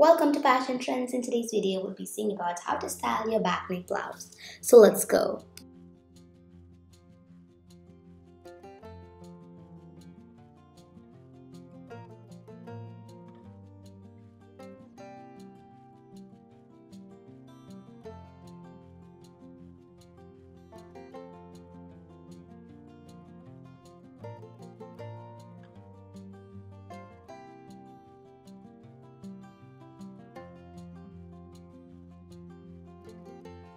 Welcome to Fashion Trends. In today's video, we'll be seeing about how to style your back neck blouse. So let's go.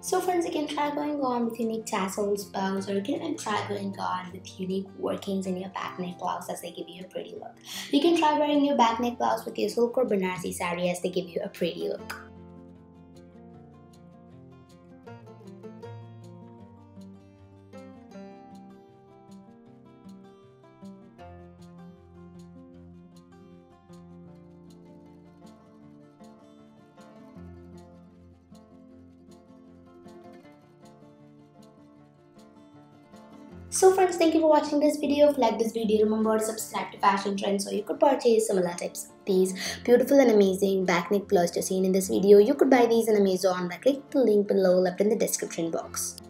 So friends, you can try going on with unique tassels, bows, or you can even try going on with unique workings in your back neck blouse as they give you a pretty look. You can try wearing your back neck blouse with your silk or Banarasi saree as they give you a pretty look. So friends, thank you for watching this video. If you like this video, remember to subscribe to Fashion Trends so you could purchase similar types of these beautiful and amazing back neck blouses you're seeing in this video. You could buy these on Amazon by clicking the link below left in the description box.